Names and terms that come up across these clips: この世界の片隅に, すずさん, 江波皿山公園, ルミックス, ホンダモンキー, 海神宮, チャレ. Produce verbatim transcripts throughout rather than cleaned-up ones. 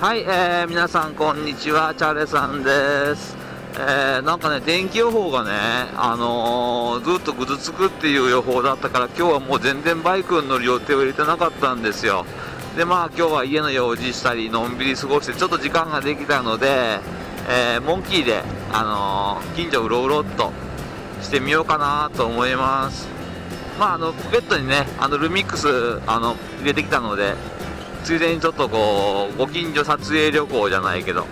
はい、えー、皆さんこんにちは、チャレさんです、えー、なんかね、天気予報がね、あのー、ずっとぐずつくっていう予報だったから、今日はもう全然バイクに乗る予定を入れてなかったんですよ。で、まあ今日は家の用事したり、のんびり過ごして、ちょっと時間ができたので、えー、モンキーで、あのー、近所をうろうろっとしてみようかなと思います。まあ、あのポケットにね、あのルミックスあの入れてきたので、ついでにちょっとこうご近所撮影旅行じゃないけど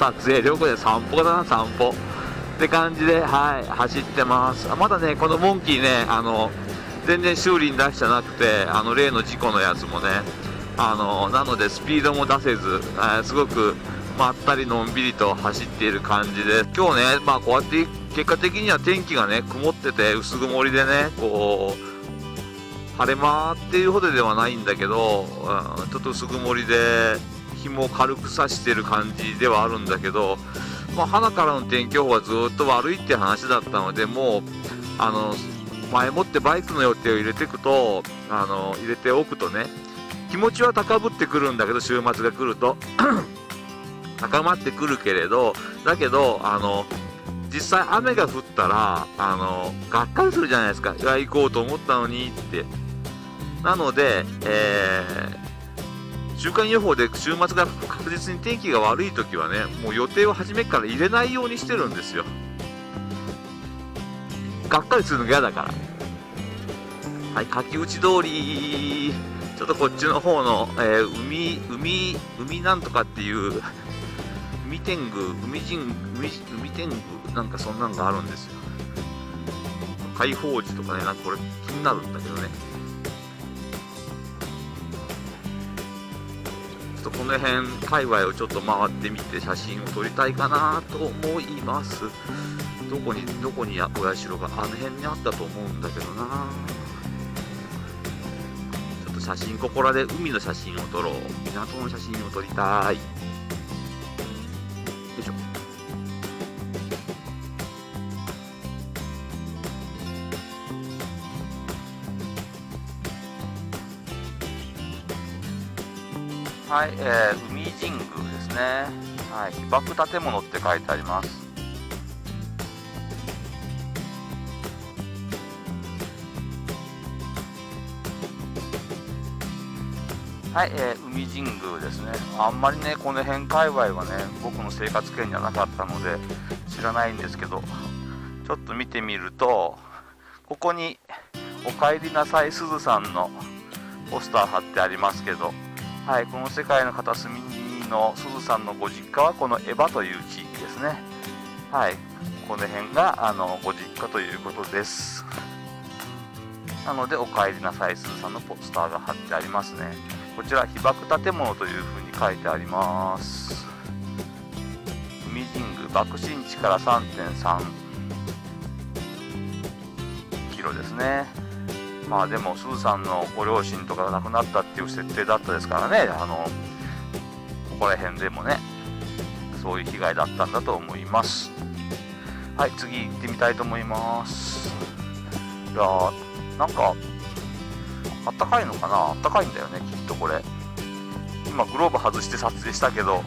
撮影旅行で散歩だな、散歩って感じで、はい、走ってます。まだね、このモンキーね、あの全然修理に出してなくて、あの例の事故のやつもね、あのなのでスピードも出せず、えー、すごくまったりのんびりと走っている感じで、今日ね、まあ、こうやって結果的には天気がね曇ってて、薄曇りでね、こう晴れ間っていうほどではないんだけど、うん、ちょっと薄曇りで日も軽く差してる感じではあるんだけど、まあ、花からの天気予報はずっと悪いって話だったので、もうあの前もってバイクの予定を入れてくとあの入れておくとね、気持ちは高ぶってくるんだけど、週末が来ると高まってくるけれど、だけどあの実際雨が降ったらあのがっかりするじゃないですか。いや、行こうと思ったのにって。なので、えー、週間予報で週末が確実に天気が悪いときはね、もう予定を初めから入れないようにしてるんですよ。がっかりするのが嫌だから。はい、柿打ち通り、ちょっとこっちの方の、えー、海、海、海なんとかっていう、海天狗、海人、海、海天狗、なんかそんなんがあるんですよ。開放時とかね、なんかこれ気になるんだけどね。この辺界隈をちょっと回ってみて写真を撮りたいかなと思います。どこにどこにお社があの辺にあったと思うんだけどな。ちょっと写真、ここらで海の写真を撮ろう。港の写真を撮りたい。よいしょ。はい、えー、海神宮ですね。はい、被爆建物って書いてあります。はい、えー、海神宮ですね。あんまりね、この辺界隈はね、僕の生活圏じゃなかったので知らないんですけど、ちょっと見てみると、ここに「おかえりなさいすずさん」のポスター貼ってありますけど、はい、この世界の片隅のすずさんのご実家はこの江波という地域ですね。はい、この辺があのご実家ということです。なので「おかえりなさいすずさん」のポスターが貼ってありますね。こちら被爆建物というふうに書いてあります。海神宮爆心地から さんてんさんキロですね。まあでもすずさんのご両親とかが亡くなったっていう設定だったですからね、あのここら辺でもね、そういう被害だったんだと思います。はい、次行ってみたいと思います。いやー、なんかあったかいのかな。あったかいんだよね、きっと。これ今グローブ外して撮影したけど、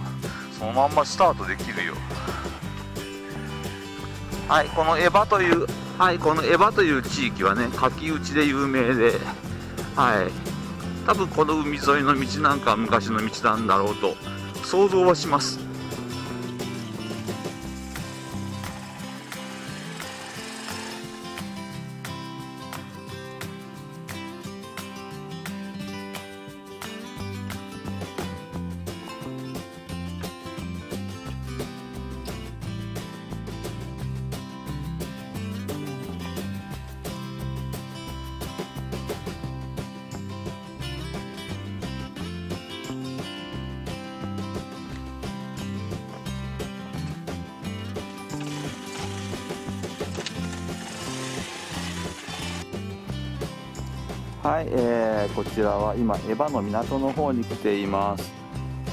そのまんまスタートできるよ。はい、このエバというはい、この江波という地域はね、柿打ちで有名で、はい、多分この海沿いの道なんかは昔の道なんだろうと想像はします。はい、えー、こちらは今江波の港の方に来ています。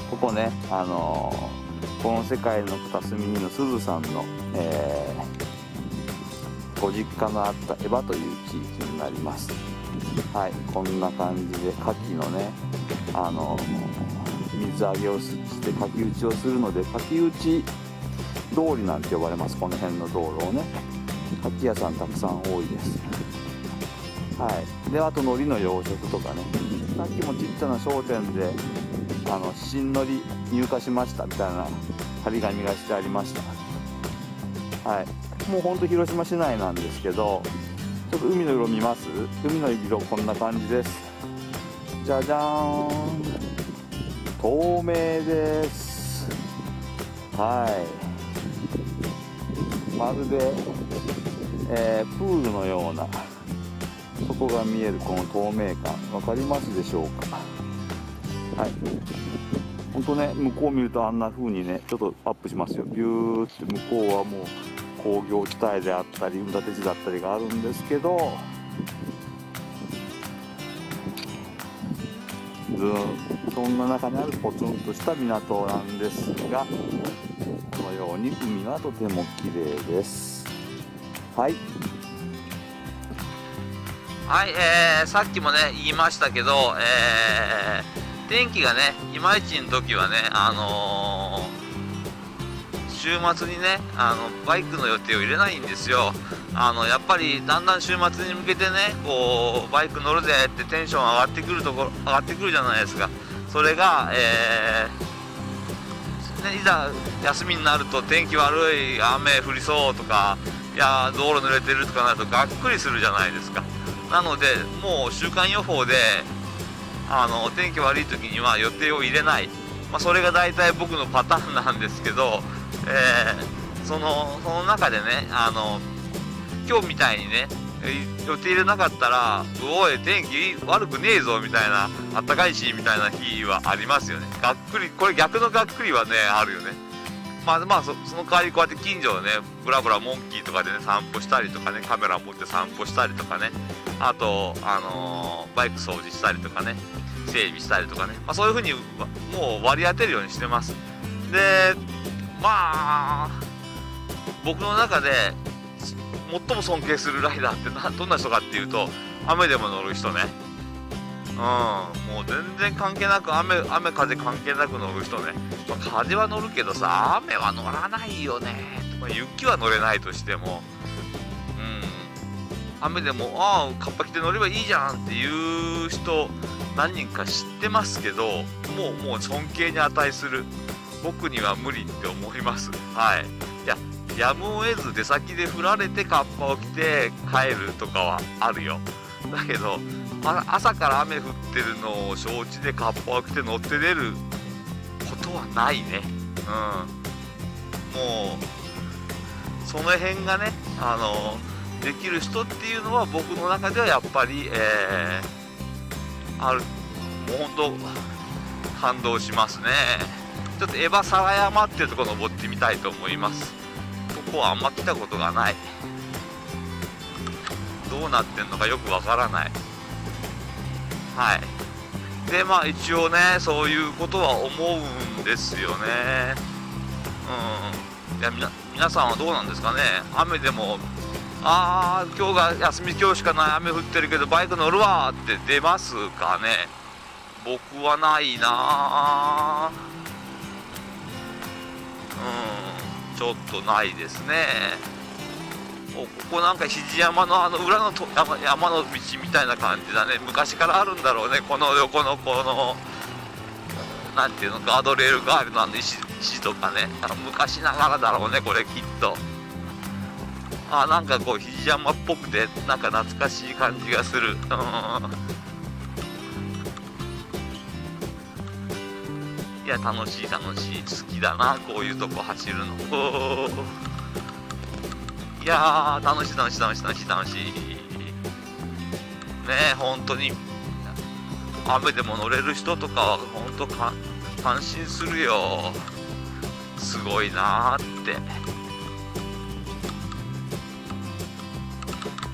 ここね、あのー、この世界の片隅にのすずさんの、えー、ご実家のあった江波という地域になります。はい、こんな感じで牡蠣のね、あのー、水揚げをしてかき打ちをするので、かき打ち通りなんて呼ばれます。この辺の道路をね、かき屋さんたくさん多いです。はい、であと海苔の養殖とかね、さっきもちっちゃな商店であの新海苔入荷しましたみたいな張り紙がしてありました。はい、もうほんと広島市内なんですけど、ちょっと海の色見ます。海の色こんな感じです。じゃじゃーん、透明です。はい、まるで、えー、プールのような底が見えるこの透明感、分かりますでしょうか。はい、ほんとね、向こう見るとあんな風にね、ちょっとアップしますよ。ビューって向こうはもう工業地帯であったり埋立地だったりがあるんですけど、そんな中にあるポツンとした港なんですが、このように海はとても綺麗です。はい、はいえー、さっきもね言いましたけど、えー、天気がねいまいちの時はね、あのー、週末にねあのバイクの予定を入れないんですよ。あのやっぱりだんだん週末に向けてね、こうバイク乗るぜってテンション上がってくるところ、上がってくるじゃないですか。それが、えーね、いざ休みになると天気悪い、雨降りそうとか、いや道路濡れてるとかなるとがっくりするじゃないですか。なのでもう週間予報であのお天気悪い時には予定を入れない、まあ、それが大体僕のパターンなんですけど、えー、その、その中でね、あの今日みたいにね予定入れなかったら「おい天気悪くねえぞ」みたいな、あったかいしみたいな日はありますよね。がっくり、これ逆のがっくりはねあるよね。まあまあ そ, その代わりこうやって近所をねブラブラモンキーとかでね散歩したりとかね、カメラ持って散歩したりとかね、あと、あのー、バイク掃除したりとかね、整備したりとかね、まあ、そういうふうにもう割り当てるようにしてます。でまあ僕の中で最も尊敬するライダーってなどんな人かっていうと、雨でも乗る人ね。うん、もう全然関係なく、雨雨風関係なく乗る人ね。まあ、風は乗るけどさ、雨は乗らないよね。まあ、雪は乗れないとしても、うん、雨でもああカッパ着て乗ればいいじゃんっていう人何人か知ってますけど、もうもう尊敬に値する。僕には無理って思います。はい。いや。やむを得ず出先で振られてカッパを着て帰るとかはあるよ。だけど朝から雨降ってるのを承知でカッパを着て乗って出ることはないね。うん、もうその辺がね、あのできる人っていうのは僕の中ではやっぱり、えー、ある。もう本当感動しますね。ちょっと江波皿山っていうところ登ってみたいと思います。ここはあんま来たことがない。どうなってんのかよくわからない。はい。でまあ一応ねそういうことは思うんですよね。うん。いやみな皆さんはどうなんですかね。雨でもああ今日が休み、今日しかない、雨降ってるけどバイク乗るわーって出ますかね。僕はないなー。うん。ちょっとないですね。お、ここなんか肘山のあの裏のと山、山の道みたいな感じだね。昔からあるんだろうね。この横のこのなんていうの、ガードレールガールのあの 石, 石とかね、あの昔ながらだろうねこれきっと。あ、なんかこう肘山っぽくてなんか懐かしい感じがする。うん、いや楽しい楽しい、好きだなこういうとこ走るの。いやー楽しい楽しい楽しい楽しい楽しいねえ。本当に雨でも乗れる人とかは本当か感心するよ。すごいなーって。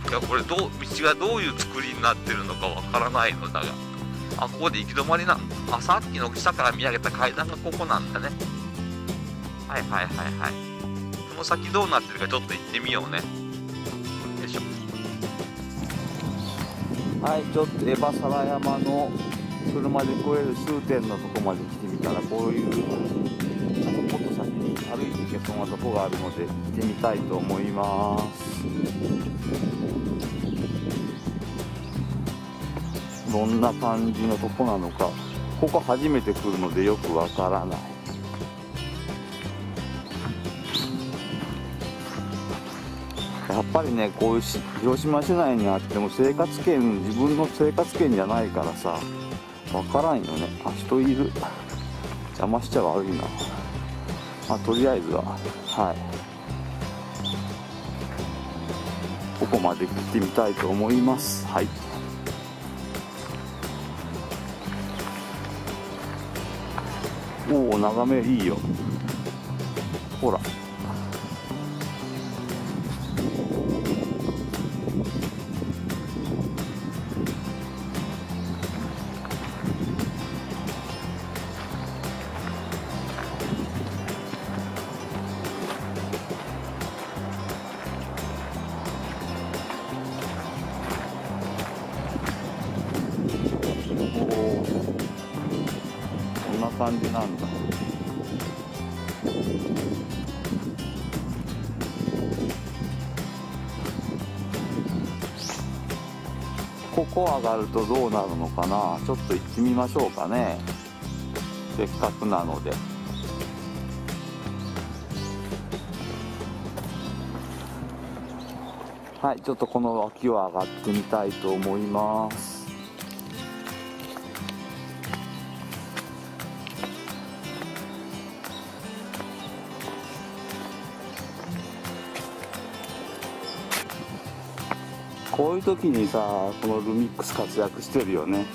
いやこれどう道がどういう作りになってるのかわからないのだが、あ、ここで行き止まりなんだ。あ、さっきの下から見上げた階段がここなんだね。はいはいはいはい。この先どうなってるかちょっと行ってみようね。よいしょ。はい、ちょっと江波皿山の車で来れる終点のとこまで来てみたら、こういうもっと先に歩いていけそうなとこがあるので行ってみたいと思います。どんな感じのとこなのか、ここ初めて来るのでよくわからない。やっぱりね、こういう広島市内にあっても生活圏、自分の生活圏じゃないからさ、わからんよね。あ、人いる。邪魔しちゃ悪いな。まあ、とりあえずは、はい。ここまで行ってみたいと思います。はい。おお、眺めいいよ。ほら。感じなんだ。ここ上がるとどうなるのかな。ちょっと行ってみましょうかね。せっかくなので。はい、ちょっとこの脇を上がってみたいと思います。こういう時にさ、このルミックス活躍してるよね。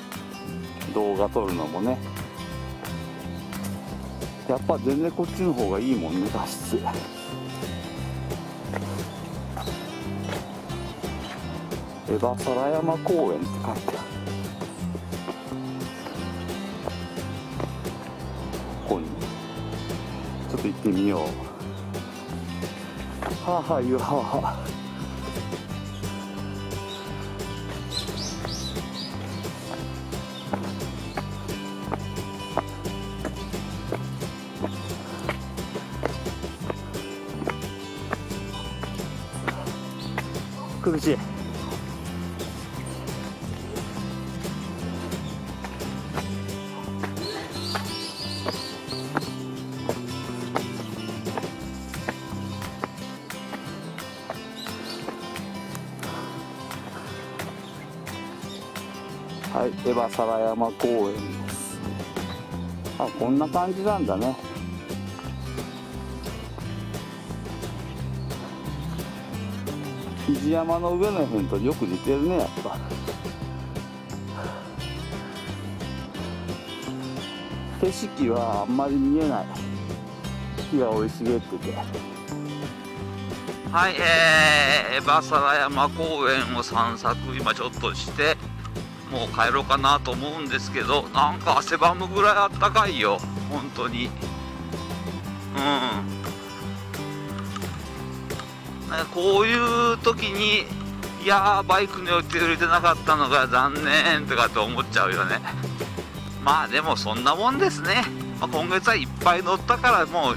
動画撮るのもね。やっぱ全然こっちの方がいいもんね、画質。江波皿山公園って書いてある。ここに。ちょっと行ってみよう。はあはあ言うはあはあ。苦しい。はい、江波皿山公園です。あ、こんな感じなんだね。肘山の上の辺とよく似てるね、やっぱ。景色はあんまり見えない。木が生い茂ってて。はい、えー、江波皿山公園を散策今ちょっとしてもう帰ろうかなと思うんですけど、なんか汗ばむぐらいあったかいよ、本当に。うん。こういう時にいやーバイクに寄って売れてなかったのが残念とかって思っちゃうよね。まあでもそんなもんですね、まあ、今月はいっぱい乗ったからもう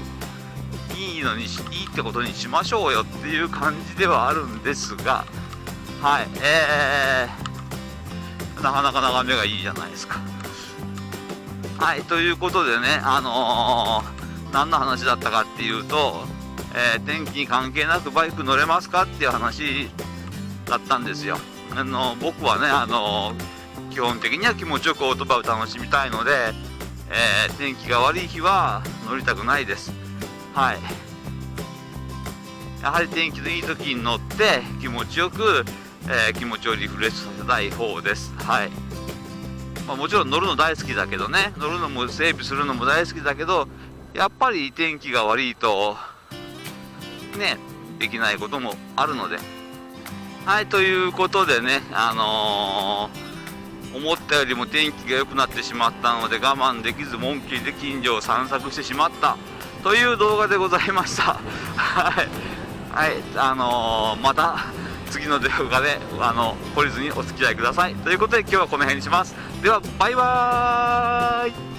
いいのにいいってことにしましょうよっていう感じではあるんですが、はいえー、なかなか眺めがいいじゃないですか。はい、ということでね、あのー、何の話だったかっていうと。えー、天気に関係なくバイク乗れますかっていう話だったんですよ。あの僕はね、あの基本的には気持ちよくオートバイを楽しみたいので、えー、天気が悪い日は乗りたくないです。はい、やはり天気のいい時に乗って気持ちよく、えー、気持ちをリフレッシュさせたい方です。はい、まあ、もちろん乗るの大好きだけどね、乗るのも整備するのも大好きだけど、やっぱり天気が悪いとね、できないこともあるので。はい、ということでね、あのー、思ったよりも天気が良くなってしまったので我慢できずモンキーで近所を散策してしまったという動画でございました。はい、はい、あのー、また次の動画であの懲りずにお付き合いください。ということで今日はこの辺にします。ではバイバーイ。